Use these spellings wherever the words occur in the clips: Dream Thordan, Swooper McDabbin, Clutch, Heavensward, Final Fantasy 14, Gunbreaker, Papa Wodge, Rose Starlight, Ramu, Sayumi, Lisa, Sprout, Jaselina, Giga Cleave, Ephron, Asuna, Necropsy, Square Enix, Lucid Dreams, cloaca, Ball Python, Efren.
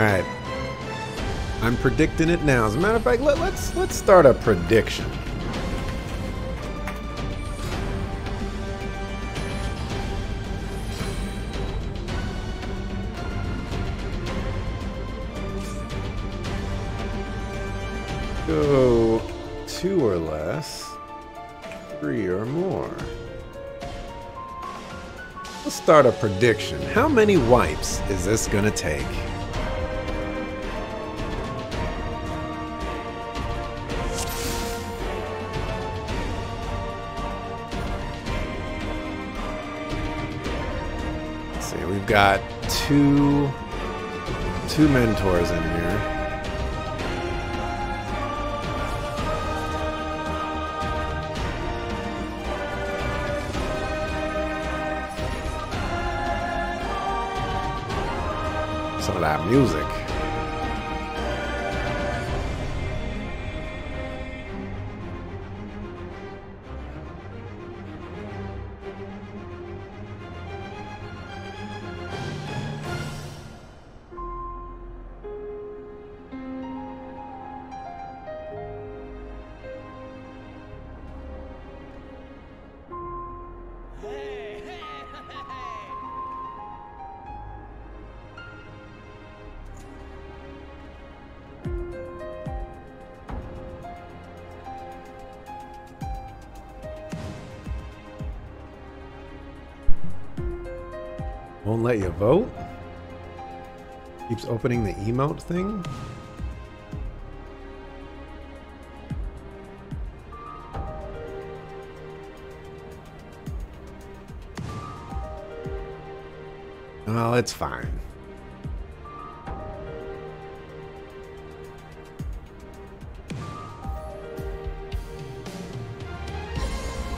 Alright. I'm predicting it now. As a matter of fact, let's start a prediction. Go 2 or less, 3 or more. Let's start a prediction. How many wipes is this gonna take? Let's see, we've got two mentors in here. Some of that music. Won't let you vote? Keeps opening the emote thing? Well, it's fine.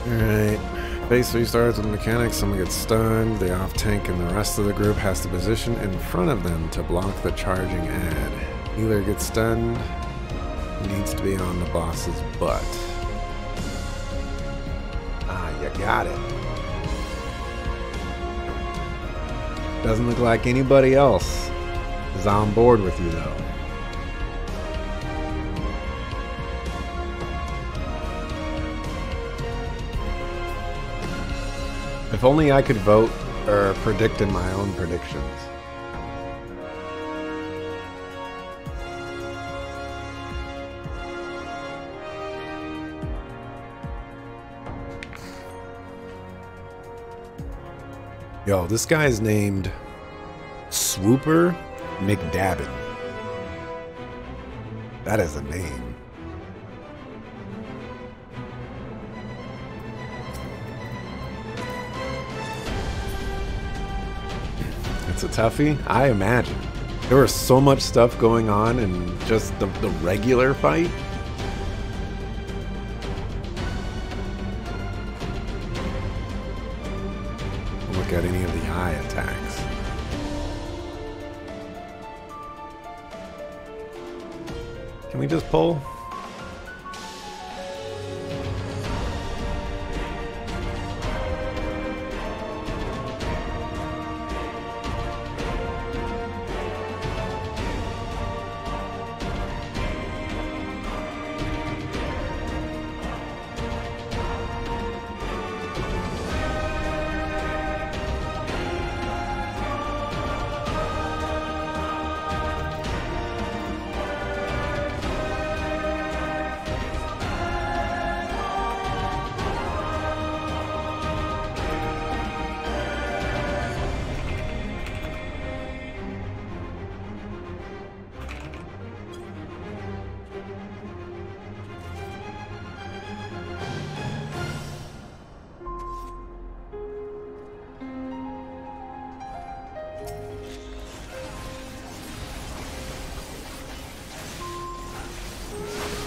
Alright. Phase 3 starts with mechanics, someone gets stunned, they off-tank, and the rest of the group has to position in front of them to block the charging ad. Either gets stunned, needs to be on the boss's butt. Ah, you got it. Doesn't look like anybody else is on board with you, though. If only I could vote or predict in my own predictions. Yo, this guy is named Swooper McDabbin. That is a name. It's a toughie, I imagine. There was so much stuff going on in just the regular fight. Look at any of the eye attacks. Can we just pull?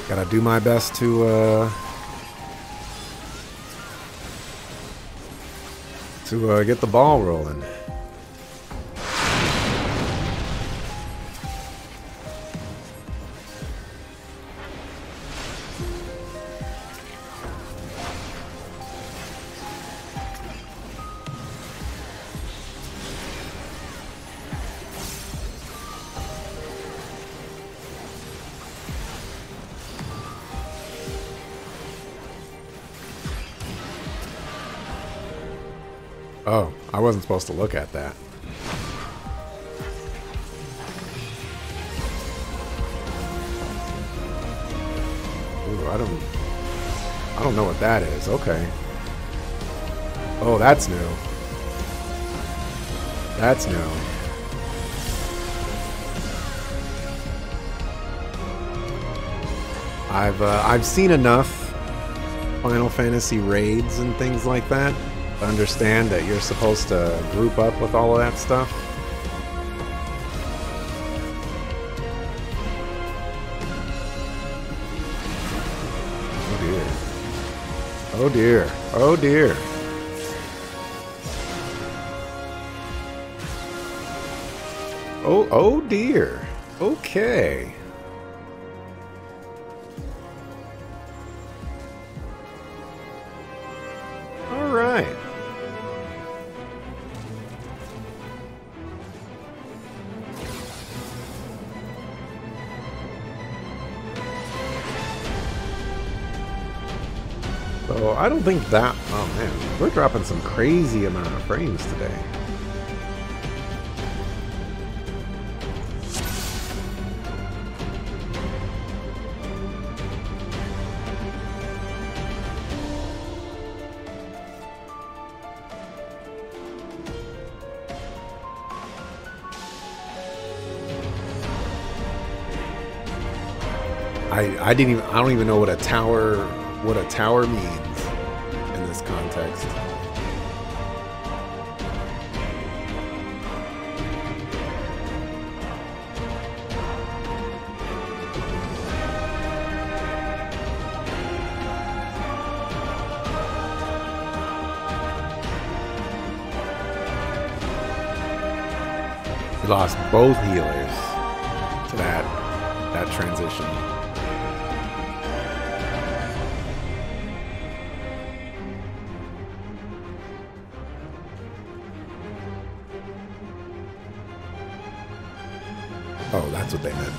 Gotta do my best to get the ball rolling. Oh, I wasn't supposed to look at that. Ooh, I don't know what that is. Okay. Oh, that's new. That's new. I've seen enough Final Fantasy raids and things like that to understand that you're supposed to group up with all of that stuff. Oh dear. Oh dear. Oh dear. Oh, oh dear. Okay. All right. So I don't think that, oh man, we're dropping some crazy amount of frames today. I didn't even, I don't even know what a tower means in this context. We lost both healers to that transition. Oh, that's what they meant.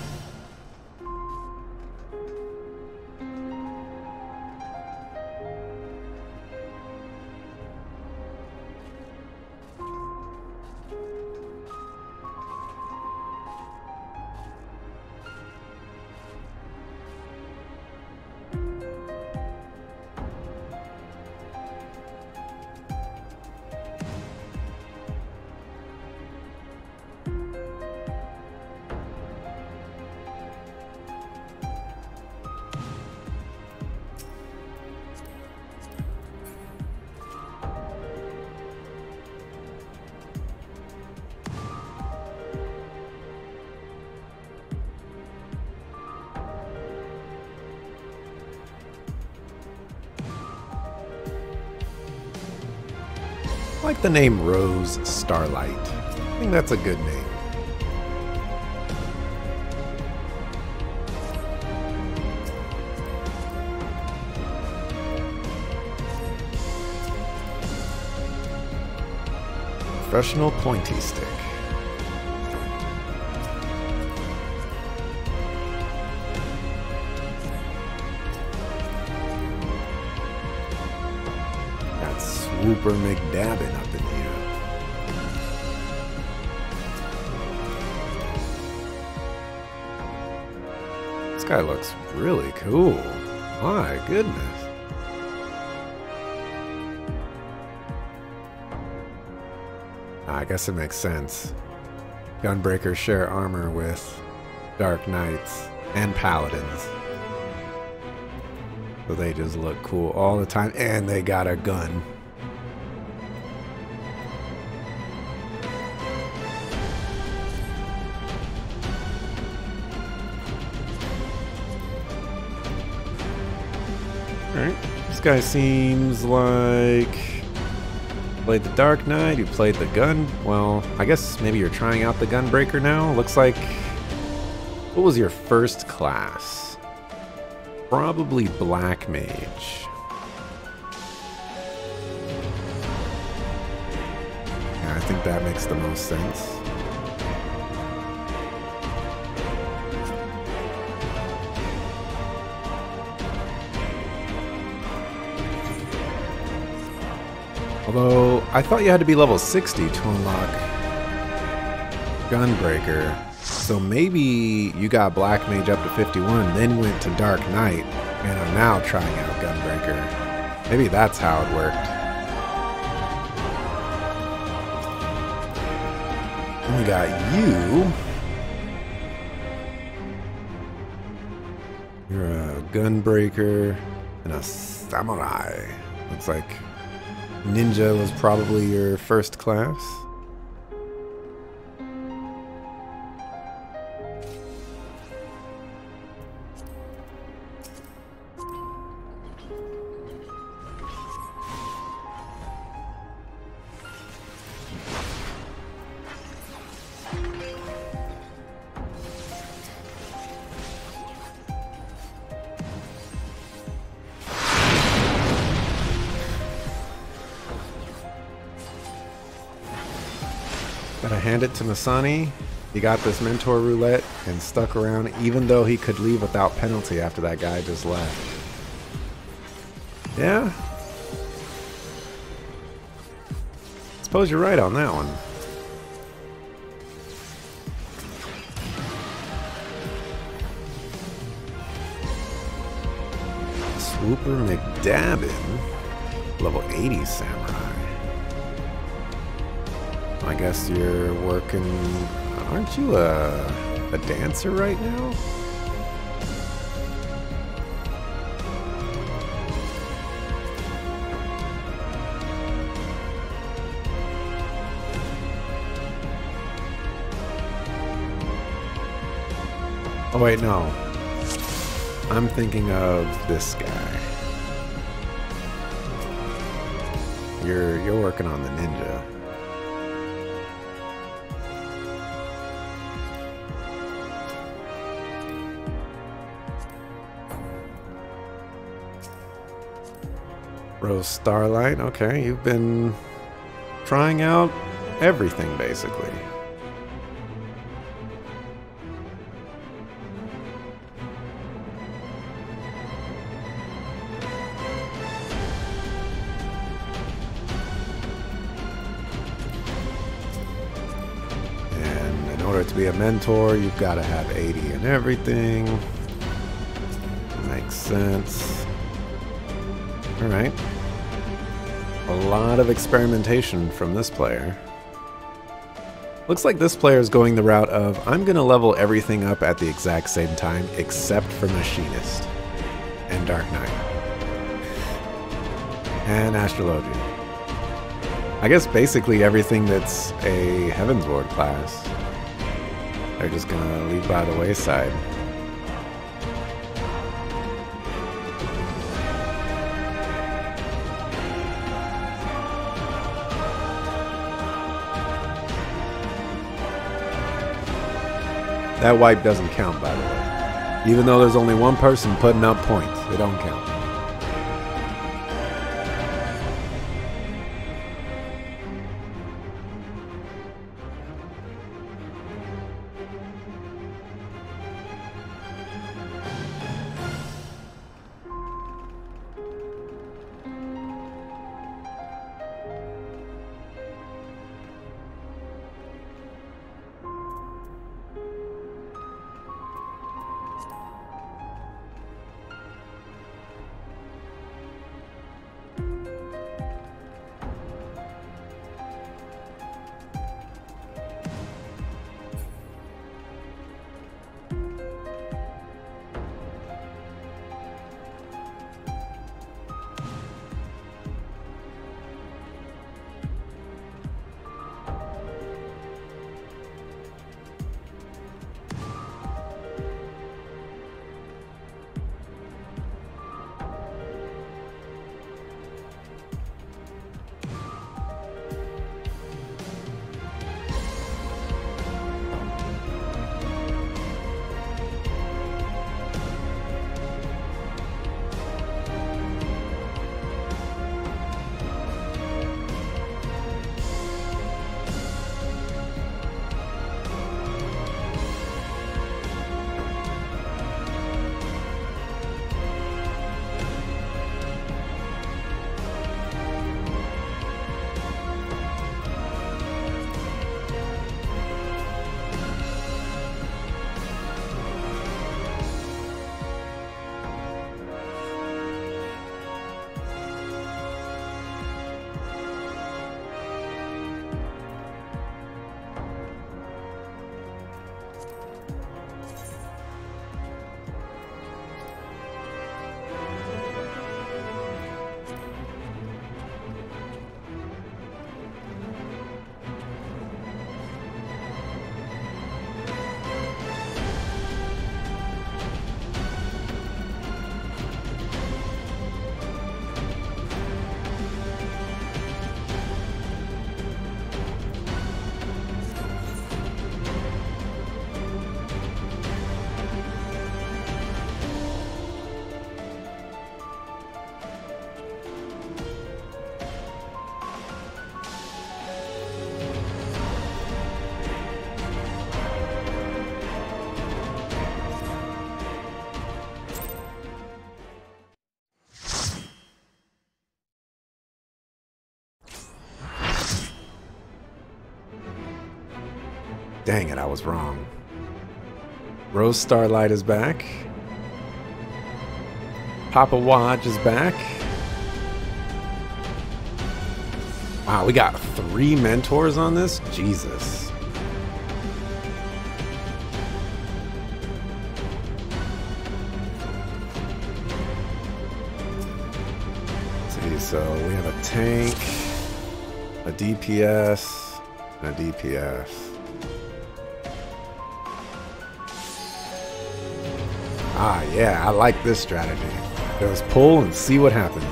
I like the name Rose Starlight. I think that's a good name. Professional pointy stick. Swooper McDabbin up in here. This guy looks really cool. My goodness. I guess it makes sense. Gunbreakers share armor with Dark Knights and Paladins. So they just look cool all the time, and they got a gun. This guy seems like played the Dark Knight, you played the gun. Well, I guess maybe you're trying out the Gunbreaker now. Looks like, what was your first class? Probably Black Mage. Yeah, I think that makes the most sense. Although, I thought you had to be level 60 to unlock Gunbreaker. So maybe you got Black Mage up to 51, then went to Dark Knight, and are now trying out Gunbreaker. Maybe that's how it worked. And we got you. You're a Gunbreaker and a Samurai. Looks like Ninja was probably your first class. It to Masani. He got this mentor roulette and stuck around even though he could leave without penalty after that guy just left. Yeah. Suppose you're right on that one. Swooper McDabbin, level 80 Samurai. I guess you're working... Aren't you a dancer right now? Oh wait, no. I'm thinking of this guy. You're working on the ninja. Rose Starlight, okay, you've been trying out everything, basically. And in order to be a mentor, you've got to have 80 in everything. Makes sense. All right. A lot of experimentation from this player. Looks like this player is going the route of, I'm going to level everything up at the exact same time, except for Machinist and Dark Knight and Astrology. I guess basically everything that's a Heaven's Ward class, they're just going to leave by the wayside. That wipe doesn't count, by the way. Even though there's only one person putting up points, it don't count. Dang it, I was wrong. Rose Starlight is back. Papa Wodge is back. Wow, we got 3 mentors on this? Jesus. So we have a tank, a DPS, and a DPS. Ah, yeah, I like this strategy. Let's pull and see what happens.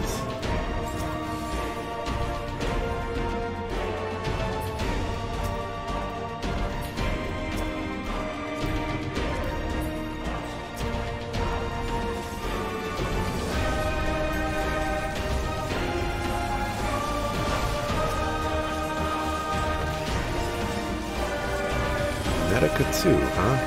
Medica too, huh?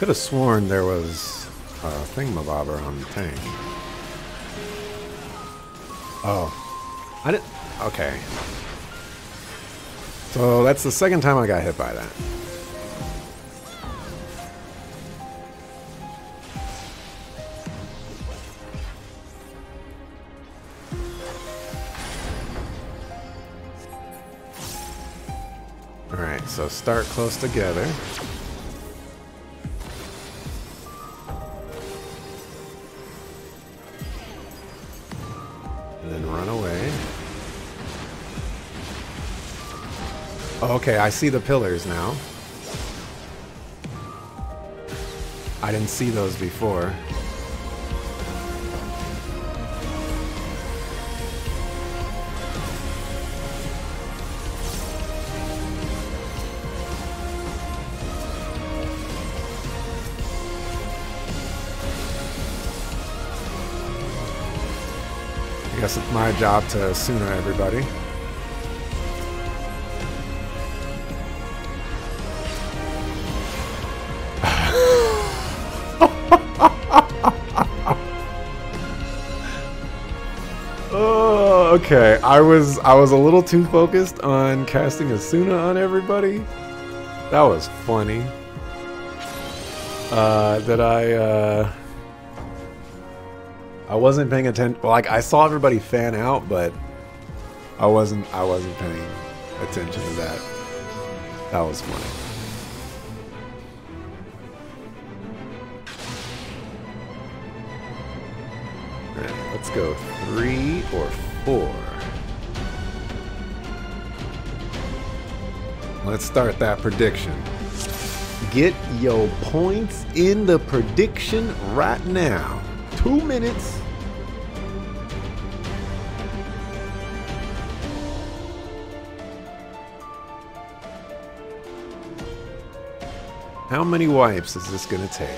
Could have sworn there was a thingamabobber on the tank. Oh. I didn't... Okay. So that's the second time I got hit by that. Alright, so start close together. Okay, I see the pillars now. I didn't see those before. I guess it's my job to Asuna everybody. Okay, I was a little too focused on casting Asuna on everybody. That was funny. I wasn't paying attention. Like I saw everybody fan out, but I wasn't paying attention to that. That was funny. Let's go 3 or 4. Let's start that prediction. Get your points in the prediction right now. 2 minutes. How many wipes is this gonna take?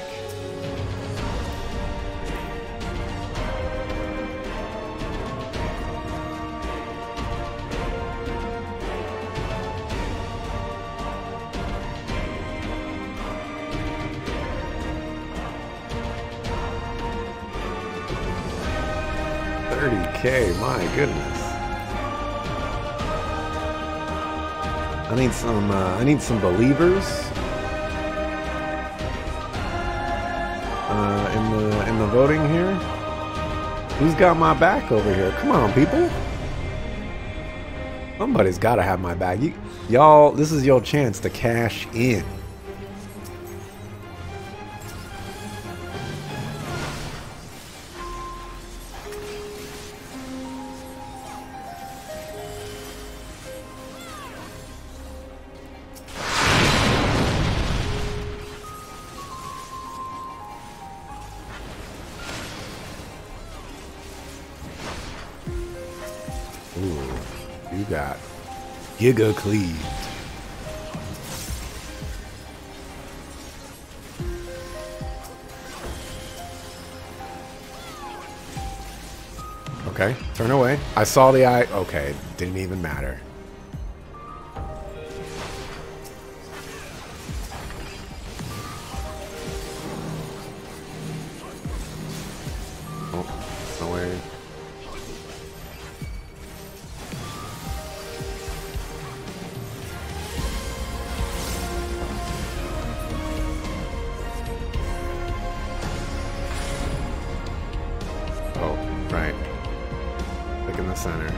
Okay, my goodness. I need some believers in the voting here. Who's got my back over here? Come on, people. Somebody's got to have my back. Y'all, this is your chance to cash in. Giga Cleave. Okay, turn away. I saw the eye. Okay, didn't even matter. Oh, no way. Center. Okay.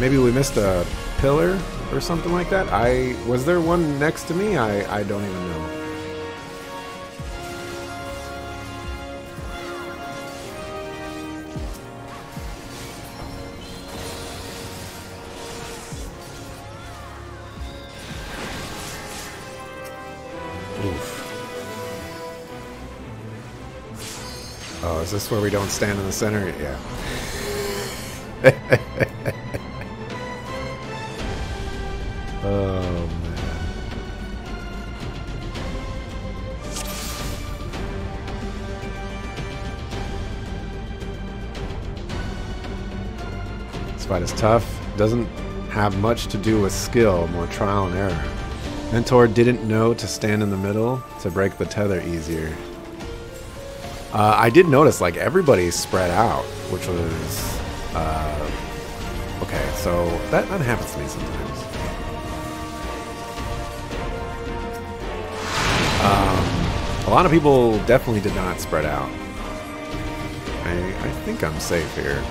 Maybe we missed a pillar or something like that. Was there one next to me? I don't even know. Is this where we don't stand in the center? Yeah. Oh, man. This fight is tough. Doesn't have much to do with skill, more trial and error. Mentor didn't know to stand in the middle to break the tether easier. I did notice, like, everybody's spread out, which was, okay, so that happens to me sometimes. A lot of people definitely did not spread out. I think I'm safe here.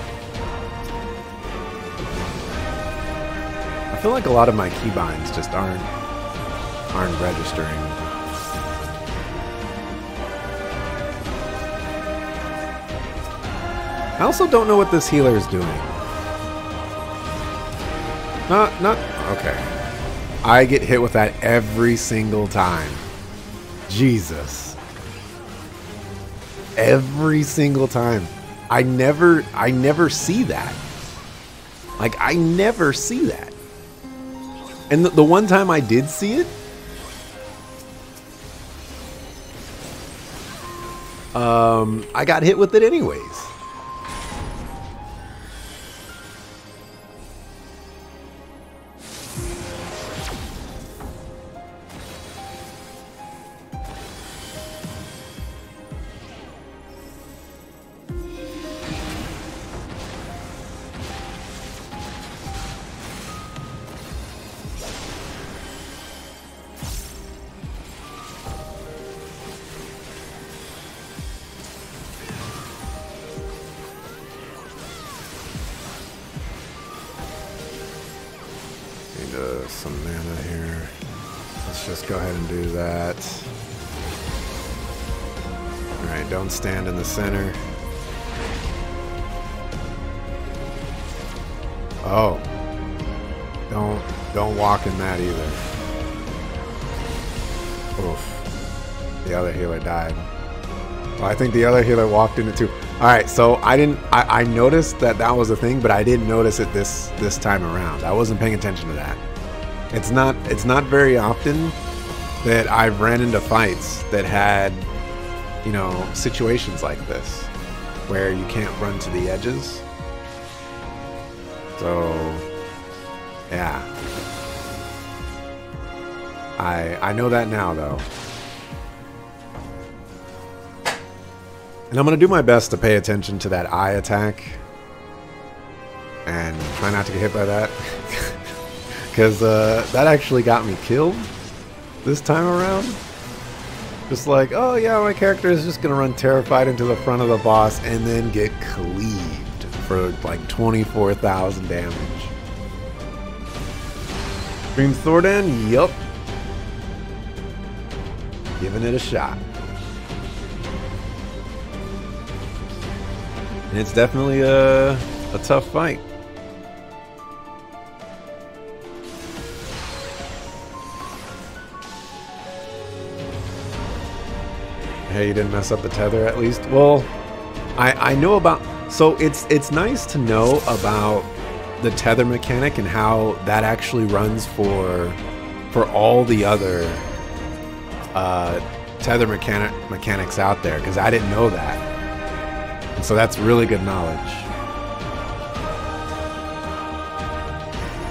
I feel like a lot of my keybinds just aren't registering. I also don't know what this healer is doing. Not okay. I get hit with that every single time. Jesus. Every single time. I never see that. Like, I never see that. And the one time I did see it, I got hit with it anyways. Some mana here. Let's just go ahead and do that. Alright, don't stand in the center. Oh. Don't walk in that either. Oof. The other healer died. Well, I think the other healer walked in it too. Alright, so I noticed that was a thing, but I didn't notice it this time around. I wasn't paying attention to that. It's not very often that I've ran into fights that had, you know, situations like this where you can't run to the edges. So yeah. I know that now though. And I'm gonna do my best to pay attention to that eye attack and try not to get hit by that. Because that actually got me killed this time around. Just like, oh yeah, my character is just going to run terrified into the front of the boss and then get cleaved for like 24,000 damage. Dream Thordan, yup. Giving it a shot. And it's definitely a tough fight. Hey, you didn't mess up the tether at least. Well, I know about... So it's nice to know about the tether mechanic and how that actually runs for all the other tether mechanics out there, because I didn't know that. And so that's really good knowledge.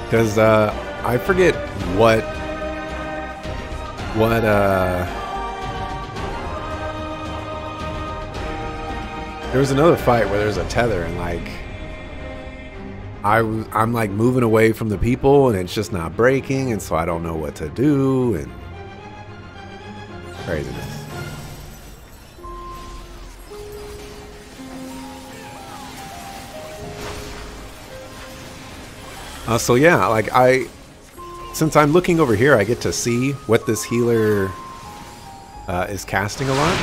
Because I forget what there was another fight where there's a tether and like I'm like moving away from the people and it's just not breaking, and so I don't know what to do, and craziness. So yeah, like since I'm looking over here, I get to see what this healer is casting a lot.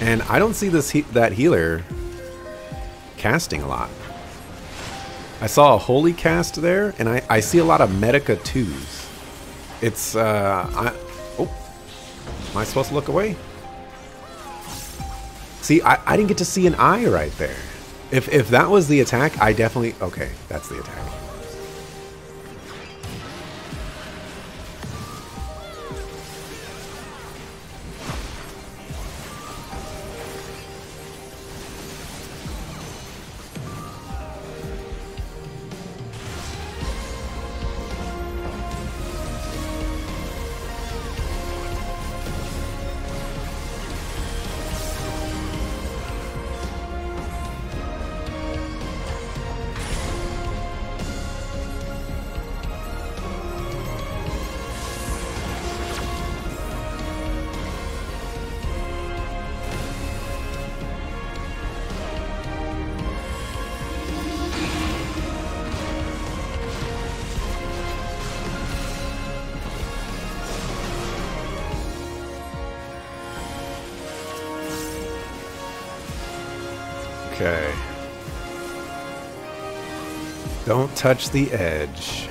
And I don't see this that healer casting a lot. I saw a holy cast there, and I see a lot of Medica 2s. It's, oh, am I supposed to look away? See, I didn't get to see an eye right there. If that was the attack, I definitely, okay, that's the attack. Okay. Don't touch the edge,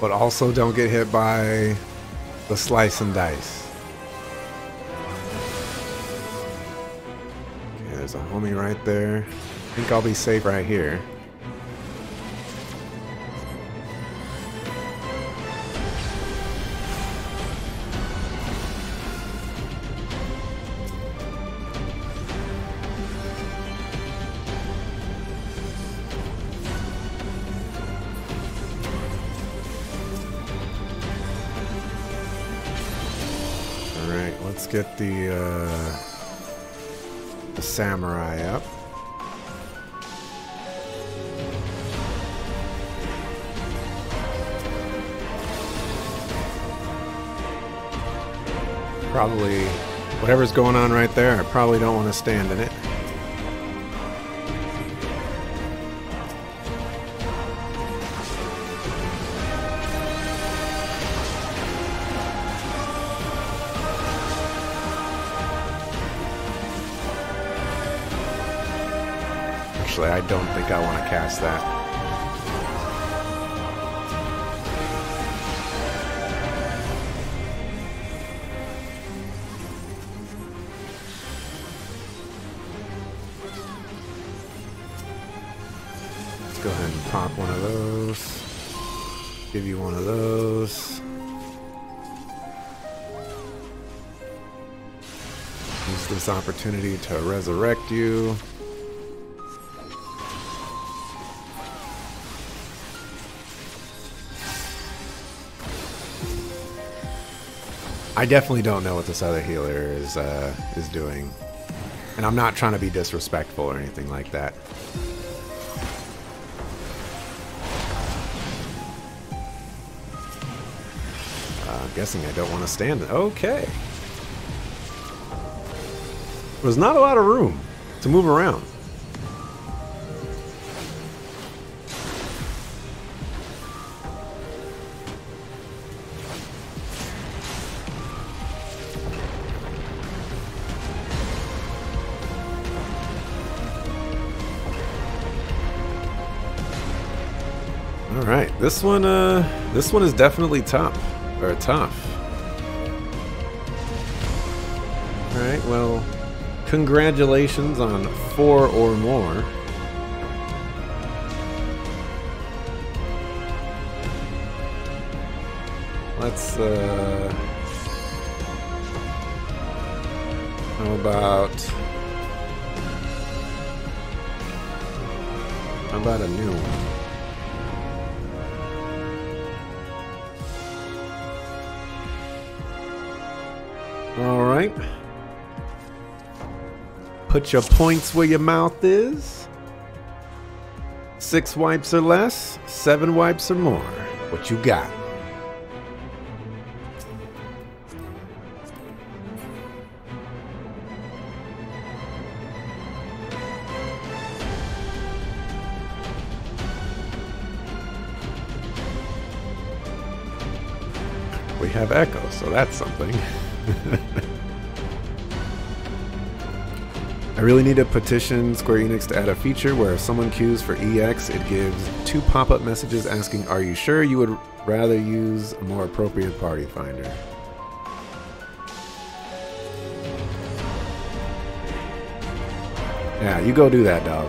but also don't get hit by the slice and dice. Okay, there's a homie right there. I think I'll be safe right here. Get the samurai up. Probably whatever's going on right there, I probably don't want to stand in it. I don't think I want to cast that. Let's go ahead and pop one of those. Give you one of those. Use this opportunity to resurrect you. I definitely don't know what this other healer is doing, and I'm not trying to be disrespectful or anything like that. I'm guessing I don't want to stand. Okay. There's not a lot of room to move around. This one is definitely tough. Well, congratulations on 4 or more. Let's, how about... how about a new one? All right. Put your points where your mouth is. 6 wipes or less, 7 wipes or more. What you got? We have echo, so that's something. I really need to petition Square Enix to add a feature where if someone queues for EX, it gives 2 pop-up messages asking, are you sure you would rather use a more appropriate party finder? Yeah, you go do that, dog.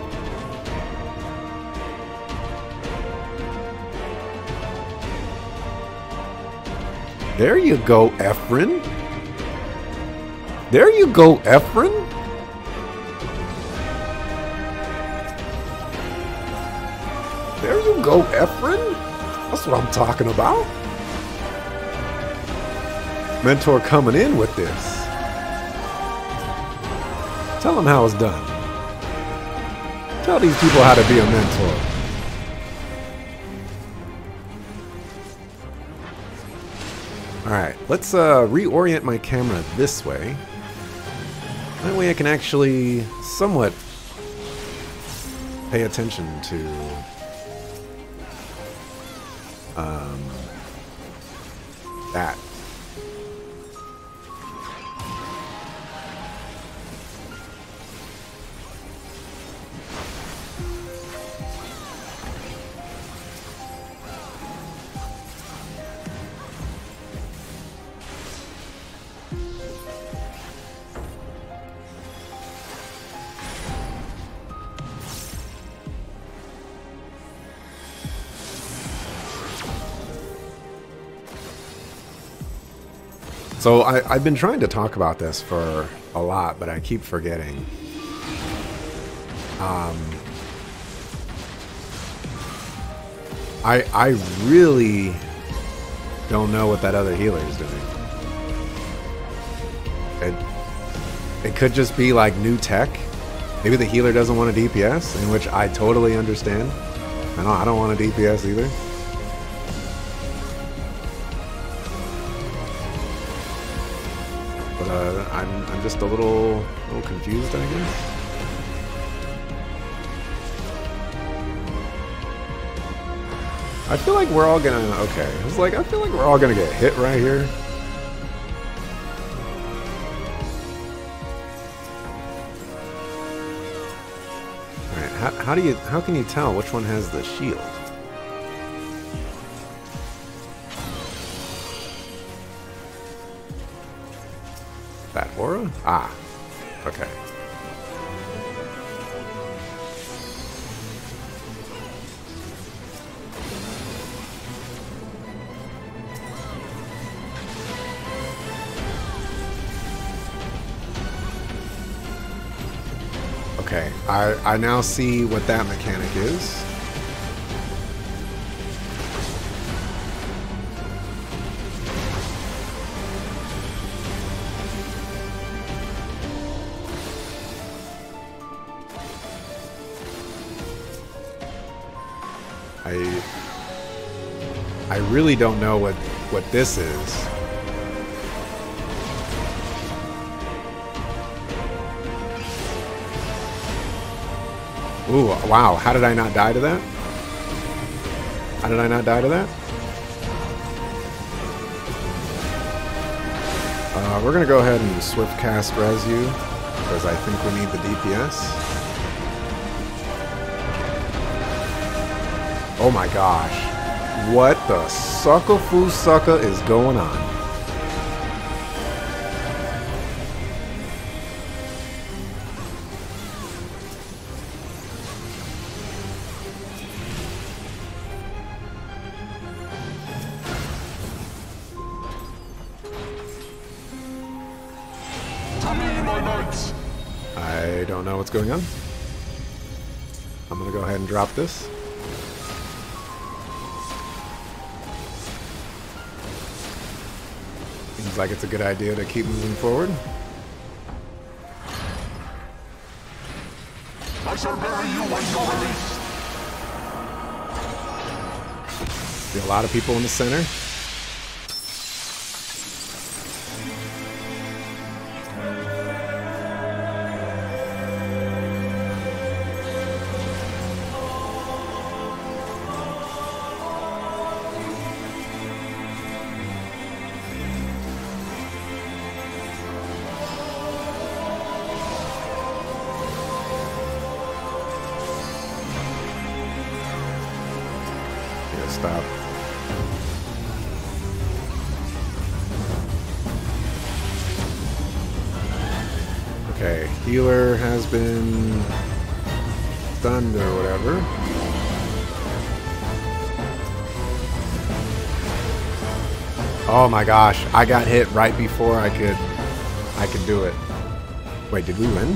There you go, Ephron. There you go, Ephron. There you go, Ephron. That's what I'm talking about. Mentor coming in with this. Tell them how it's done. Tell these people how to be a mentor. Alright, let's reorient my camera this way. That way I can actually somewhat pay attention to that. So I've been trying to talk about this for a lot, but I keep forgetting. I really don't know what that other healer is doing. It could just be like new tech. Maybe the healer doesn't want a DPS, in which I totally understand. I don't want a DPS either. I'm just a little confused, I guess. I feel like we're all gonna... okay. It's like, I feel like we're all gonna get hit right here. Alright, how can you tell which one has the shield? That aura? Ah, okay. Okay, I now see what that mechanic is. I really don't know what this is. Ooh, wow, how did I not die to that? How did I not die to that? We're gonna go ahead and swift cast res you, because I think we need the DPS. Oh my gosh. What the sucker-foo sucker is going on? don't know what's going on. I'm going to go ahead and drop this. Seems like it's a good idea to keep moving forward. I shall bury you when you're released. There's a lot of people in the center. Stop. Okay, healer has been stunned or whatever. Oh my gosh, I got hit right before I could do it. Wait, did we win?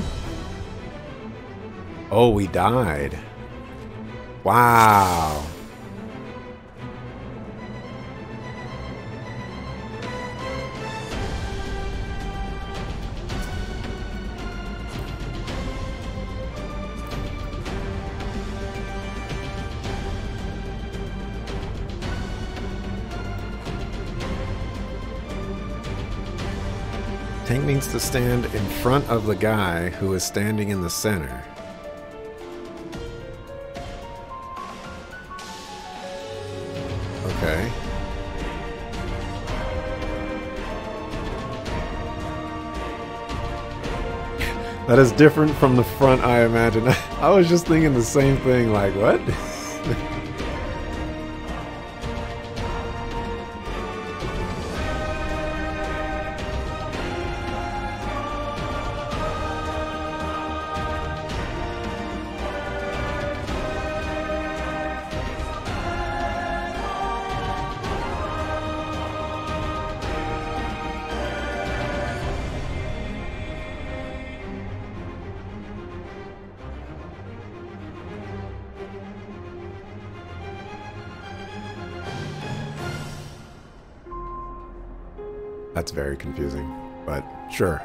Oh, we died. Wow. Tank needs to stand in front of the guy who is standing in the center. Okay. That is different from the front, I imagine. I was just thinking the same thing, like, what? That's very confusing, but sure.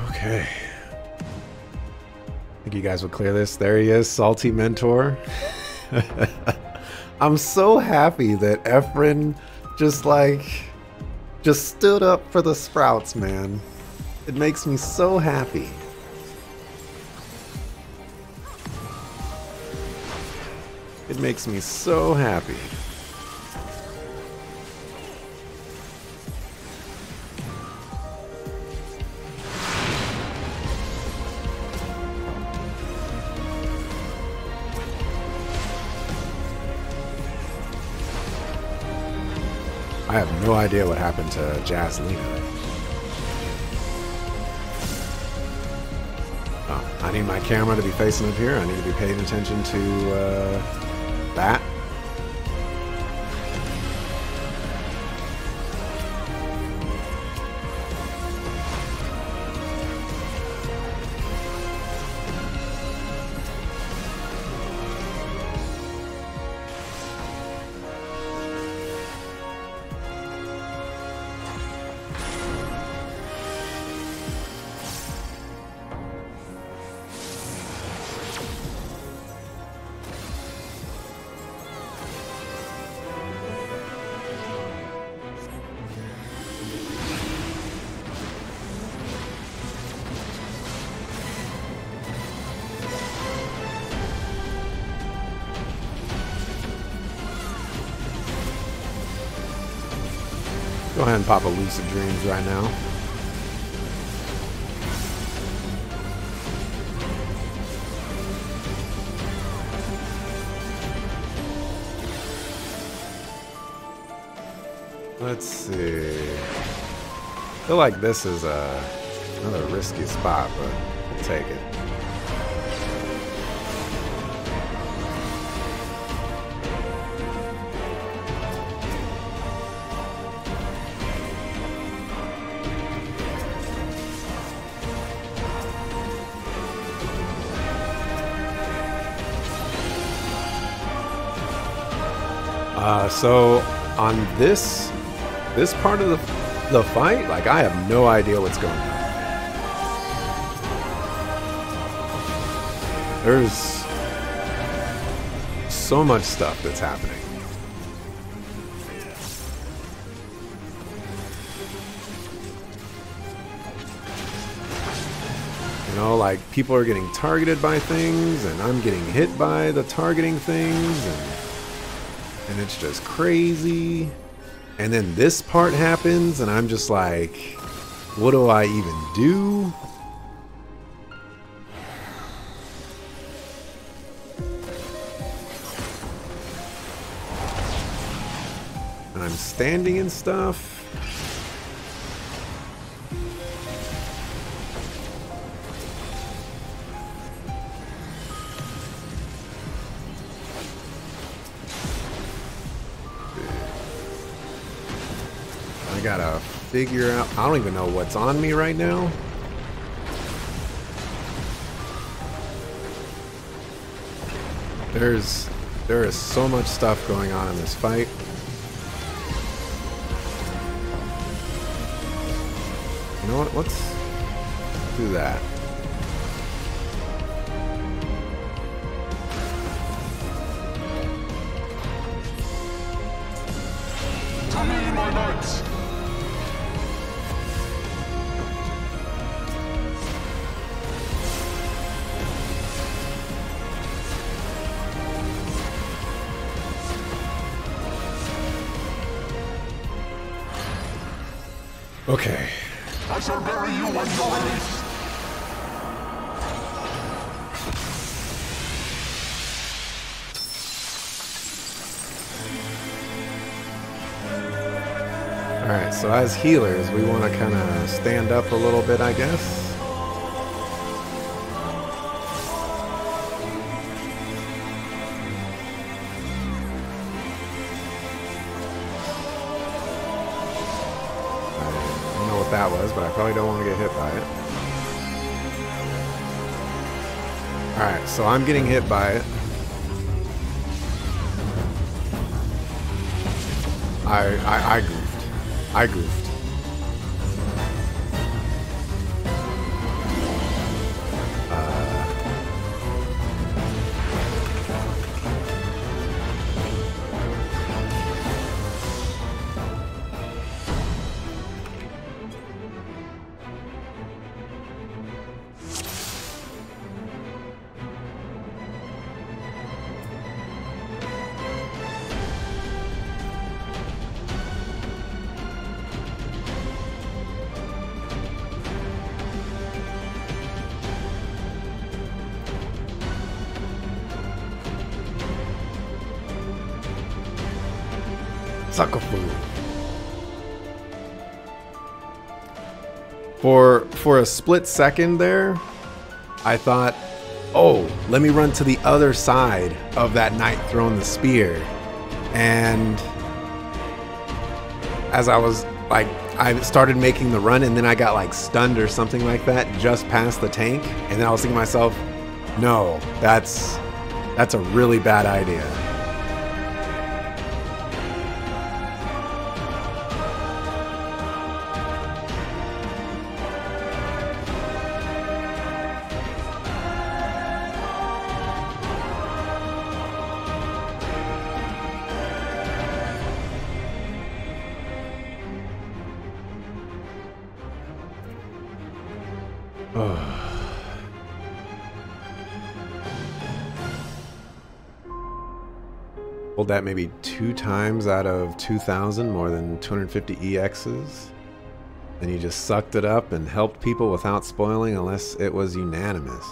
Okay. I think you guys will clear this. There he is, Salty Mentor. I'm so happy that Efren just stood up for the Sprouts, man. It makes me so happy. It makes me so happy. I have no idea what happened to Jaselina. Oh, I need my camera to be facing up here. I need to be paying attention to that. Go ahead and pop a Lucid Dreams right now. Let's see. I feel like this is Another risky spot, but we'll take it. So on this part of the fight, like, I have no idea what's going on. There's so much stuff that's happening. You know, like, people are getting targeted by things, and I'm getting hit by the targeting things, and it's just crazy. And then this part happens, and I'm just like, what do I even do? Standing and stuff. I gotta figure out, I don't even know what's on me right now. There is so much stuff going on in this fight. You know what, let's do that. To me, my knights! Okay. I shall bury you when you're released. All right, so as healers, we want to kind of stand up a little bit, I guess. That was, but I probably don't want to get hit by it. Alright, so I'm getting hit by it. I goofed. I goofed. For a split second there, I thought, oh, let me run to the other side of that knight throwing the spear. And as I was like, I started making the run, and then I got like stunned or something like that just past the tank. And then I was thinking to myself, no, that's a really bad idea. Hold that maybe 2 times out of 2,000, more than 250 EXs. And you just sucked it up and helped people without spoiling unless it was unanimous.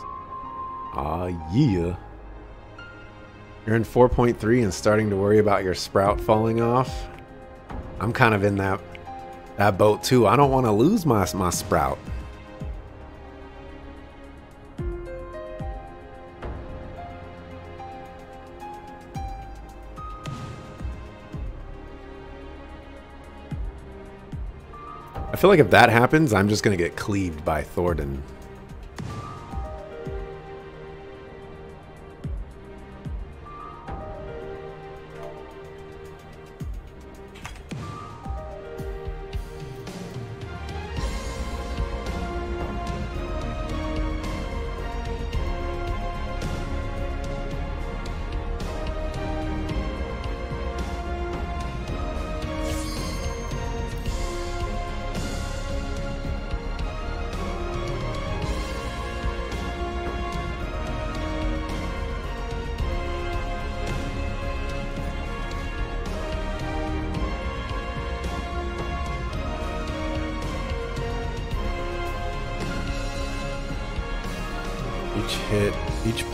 Aw, yeah. You're in 4.3 and starting to worry about your sprout falling off. I'm kind of in that boat too. I don't want to lose my sprout. I feel like if that happens, I'm just going to get cleaved by Thordan.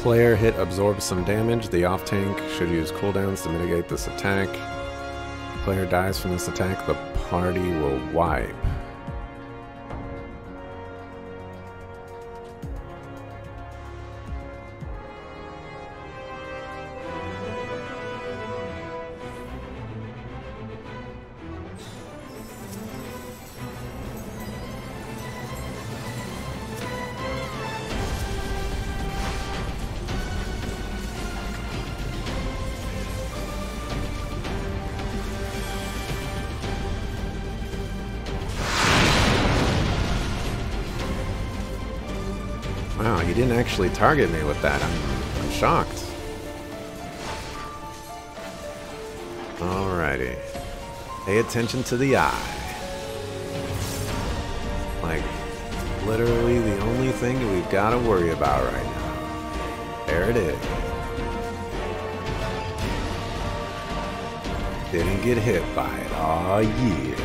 Player hit absorbs some damage. The off tank should use cooldowns to mitigate this attack. Player dies from this attack, the party will wipe. Actually target me with that. I'm shocked. Alrighty. Pay attention to the eye. Like, literally the only thing that we've got to worry about right now. There it is. Didn't get hit by it. Aw, yeah.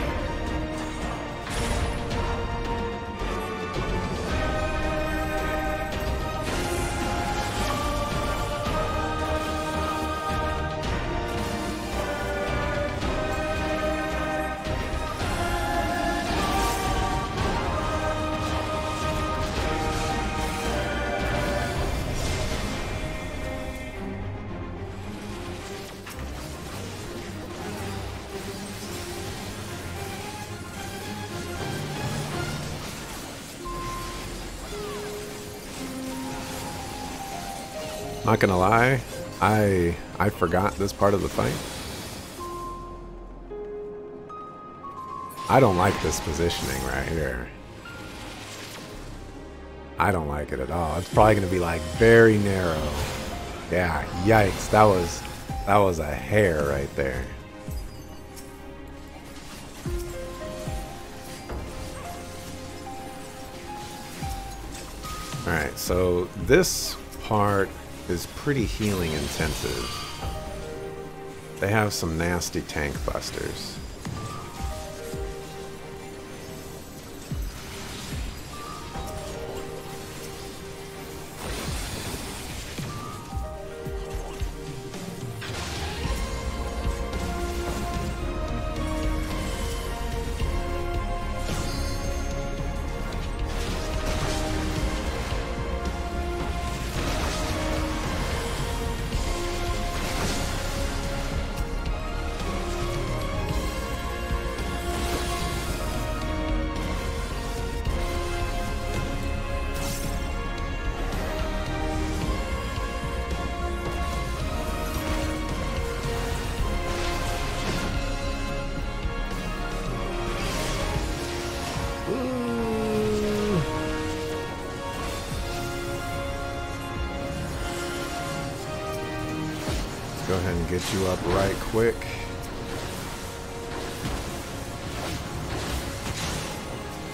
Not gonna lie, I forgot this part of the fight. I don't like this positioning right here. I don't like it at all. It's probably gonna be like very narrow. Yeah, yikes, that was a hair right there. Alright, so this part is pretty healing intensive. They have some nasty tank busters. Get you up right quick.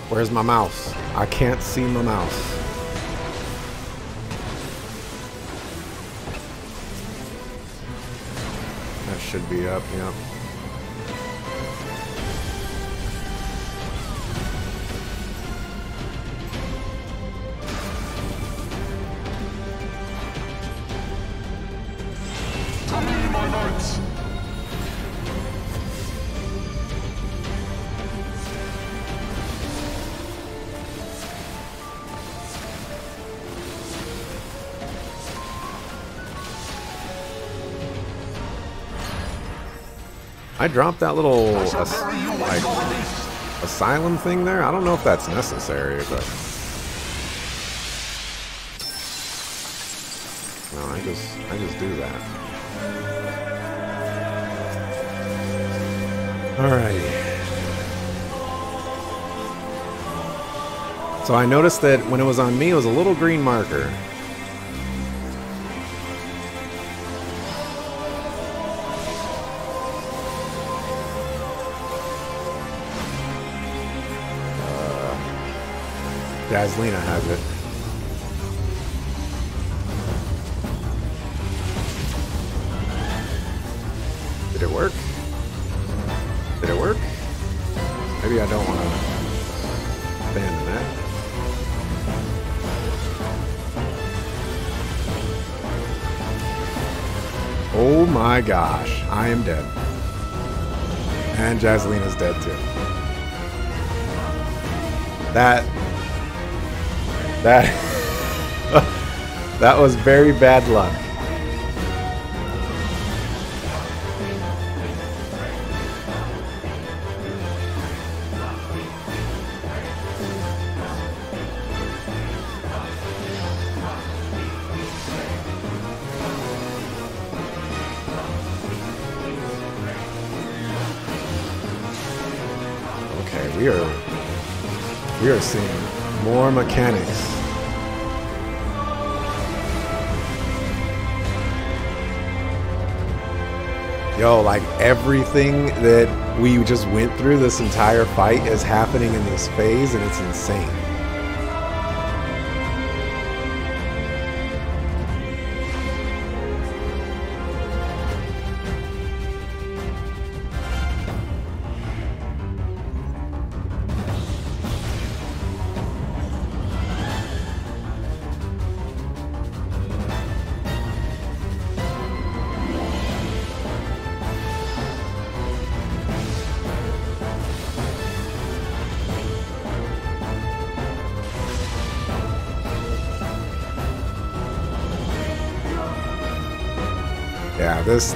Where's my mouse? I can't see my mouse. That should be up, yep. I dropped that little, like, asylum thing there? I don't know if that's necessary, but... No, I just do that. Alrighty. So I noticed that when it was on me, it was a little green marker. Jaselina has it. Did it work? Did it work? Maybe I don't want to abandon that. Oh my gosh, I am dead. And Jaselina's dead too. That was very bad luck. Okay, we are seeing more mechanics. Yo, like everything that we just went through this entire fight is happening in this phase, and it's insane.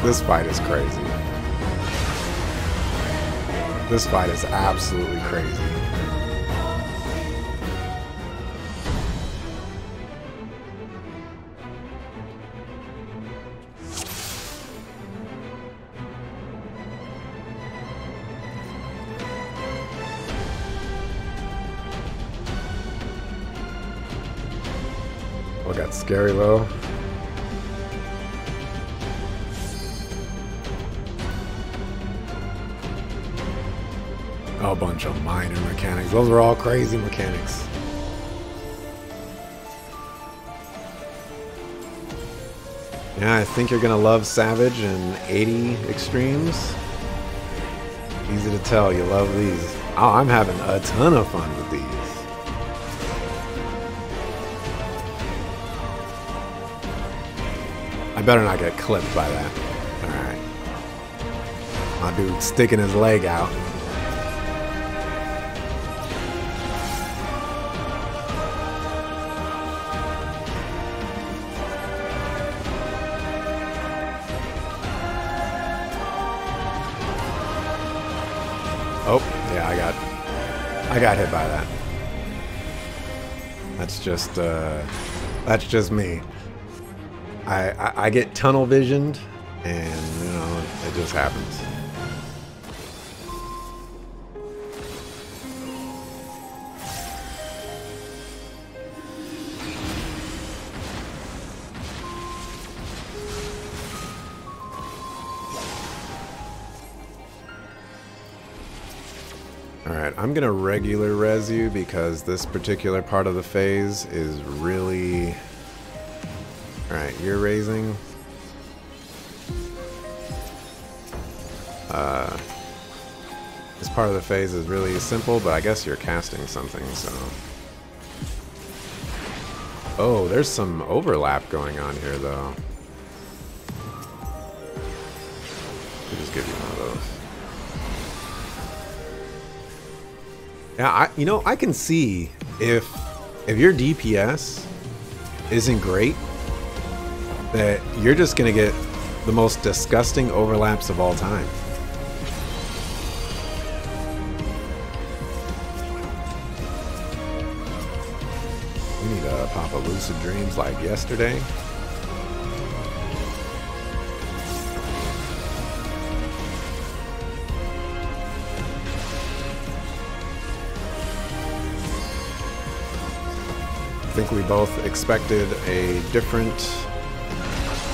This fight is crazy. This fight is absolutely crazy. Oh, got scary low. A bunch of minor mechanics. Those are all crazy mechanics. Yeah, I think you're gonna love Savage and 80 Extremes. Easy to tell you love these. Oh, I'm having a ton of fun with these. I better not get clipped by that. Alright. My dude sticking his leg out. Oh, yeah, I got hit by that. That's just me. I get tunnel visioned, and you know, it just happens. I'm gonna regular res you because this particular part of the phase is really... Alright, you're raising. This part of the phase is really simple, but I guess you're casting something, so... Oh, there's some overlap going on here, though. I'll just give you one of those. Yeah, you know, I can see if your DPS isn't great, that you're just gonna get the most disgusting overlaps of all time. Papa Lucid Dreams like yesterday. I think we both expected a different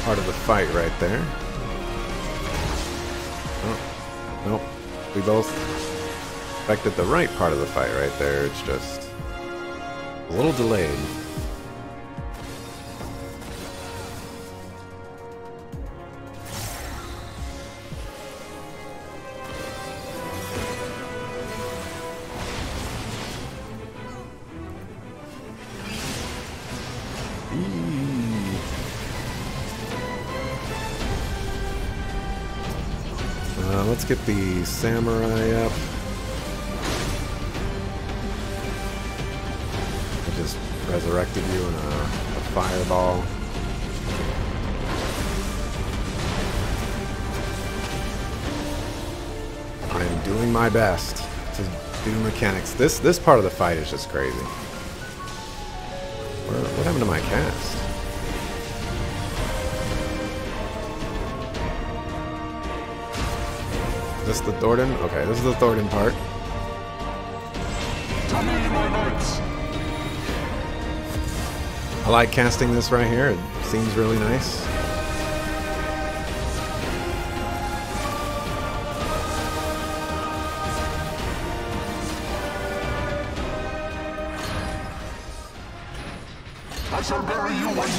part of the fight right there. Oh, nope. We both expected the right part of the fight right there. It's just a little delayed. Let's get the samurai up. I just resurrected you in a fireball. I am doing my best to do mechanics. This part of the fight is just crazy. What happened to my cast? Is this the Thordan? Okay, this is the Thordan part. I like casting this right here. It seems really nice. I shall bury you when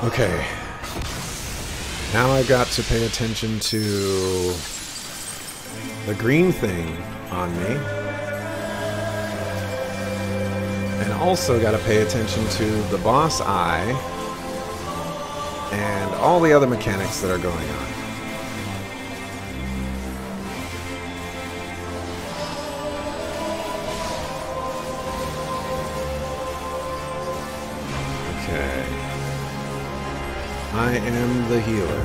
you're released. Okay. Now I've got to pay attention to the green thing on me. And also got to pay attention to the boss eye and all the other mechanics that are going on. I am the healer.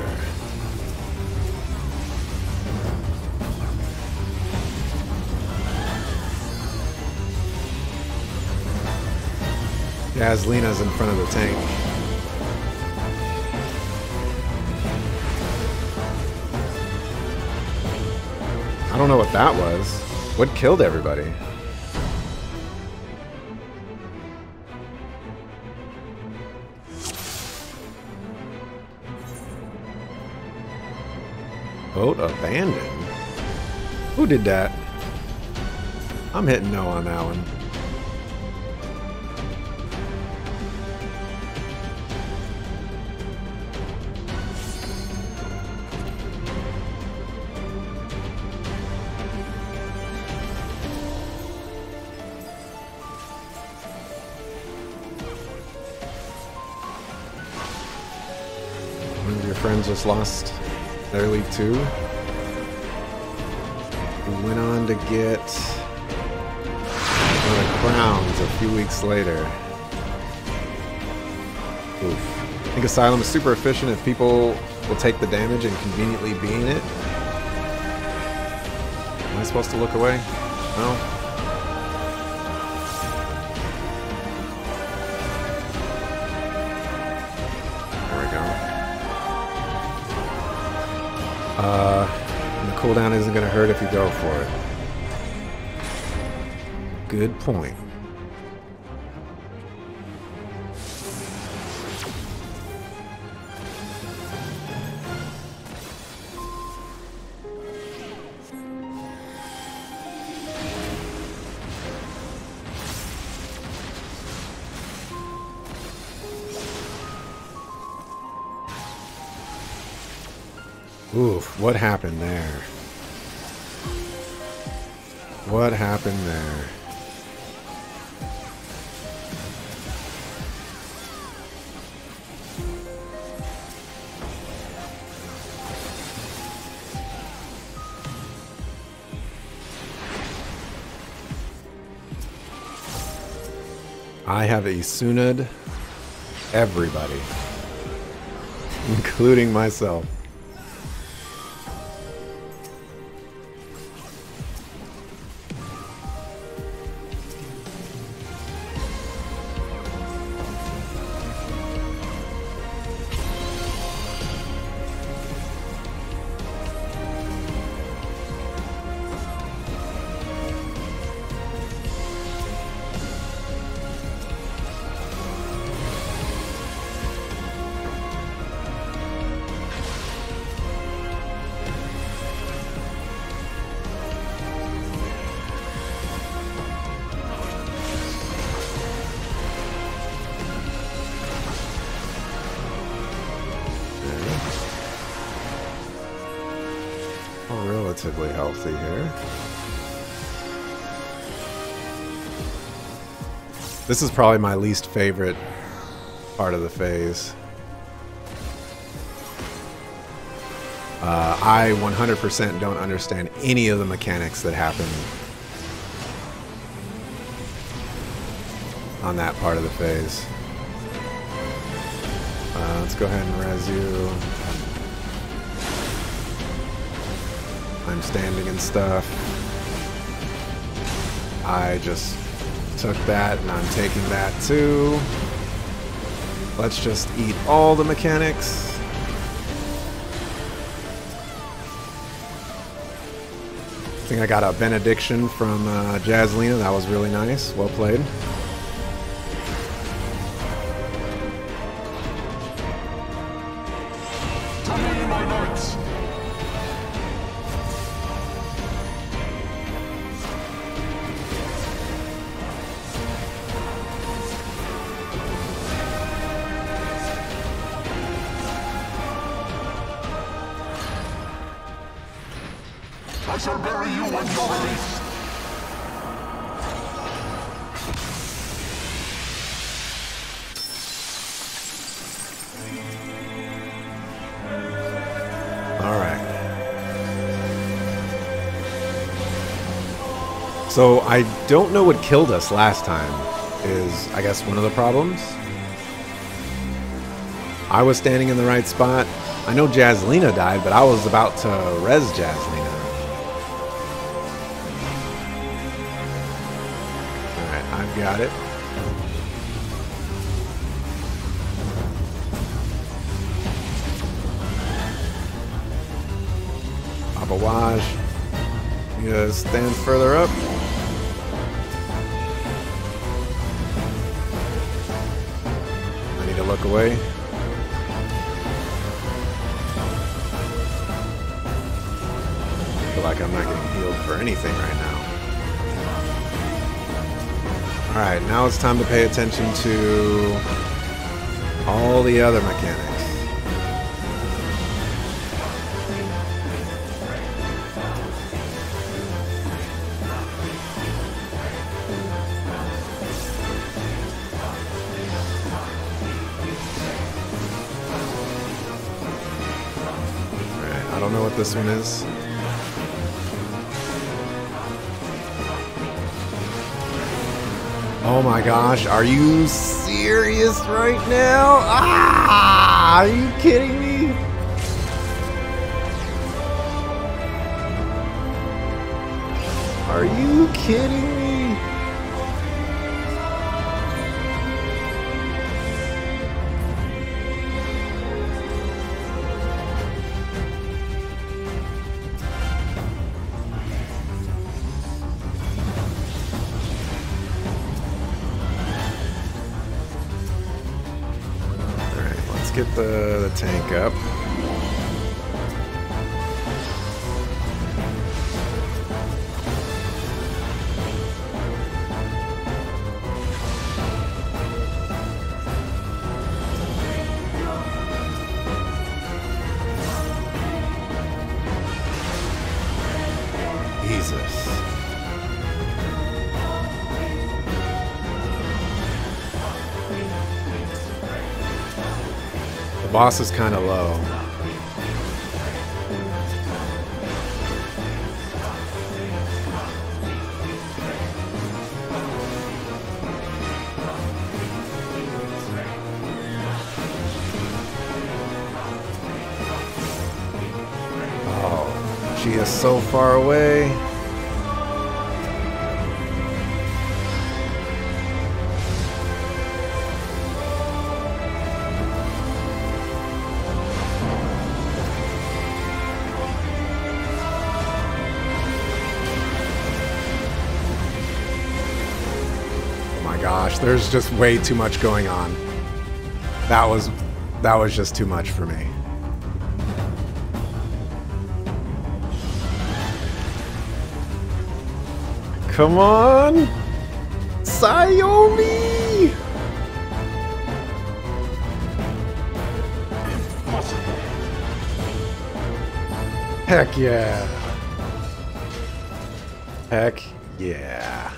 Jaselina's in front of the tank. I don't know what that was. What killed everybody? Boat abandoned? Who did that? I'm hitting no on that one. One of your friends just lost their League 2. We went on to get one of the crowns a few weeks later. Oof. I think Asylum is super efficient if people will take the damage and conveniently being it. Am I supposed to look away? No. And the cooldown isn't going to hurt if you go for it. Good point. Oof, what happened there? What happened there? I have Asuna'd everybody, including myself. relatively healthy here. This is probably my least favorite part of the phase. I 100% don't understand any of the mechanics that happen on that part of the phase. Let's go ahead and res you. I'm standing and stuff. I just took that and I'm taking that too. Let's just eat all the mechanics. I think I got a benediction from Jaselina. That was really nice. Well played. So I don't know what killed us last time is, I guess, one of the problems. I was standing in the right spot. I know Jaselina died, but I was about to res Jaselina. Alright, I've got it. Papa Wodge, you gotta stand further up. Away. I feel like I'm not getting healed for anything right now. Alright, now it's time to pay attention to all the other mechanics. This one is. Oh my gosh, are you serious right now? Ah, are you kidding me? Are you kidding me? Get the tank up. Boss is kind of low. Oh, she is so far away. There's just way too much going on. That was just too much for me. Come on, Sayumi! Heck yeah! Heck yeah.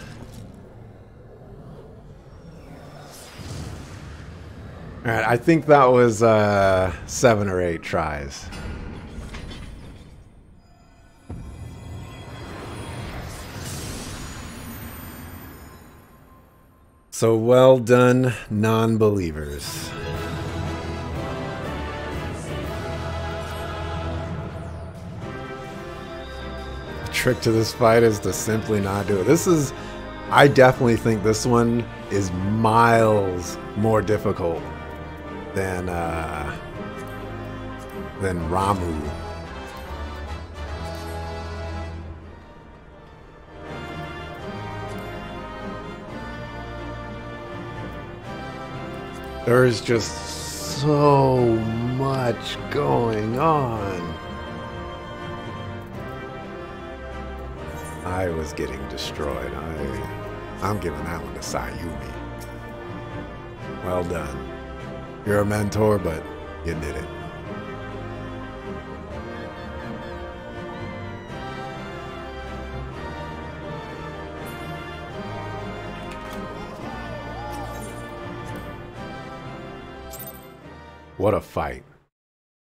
Alright, I think that was 7 or 8 tries. So well done, non-believers. The trick to this fight is to simply not do it. This is, I definitely think this one is miles more difficult than Ramu. There is just so much going on. I was getting destroyed. I'm giving that one to Sayumi. Well done. You're a mentor, but you did it. What a fight.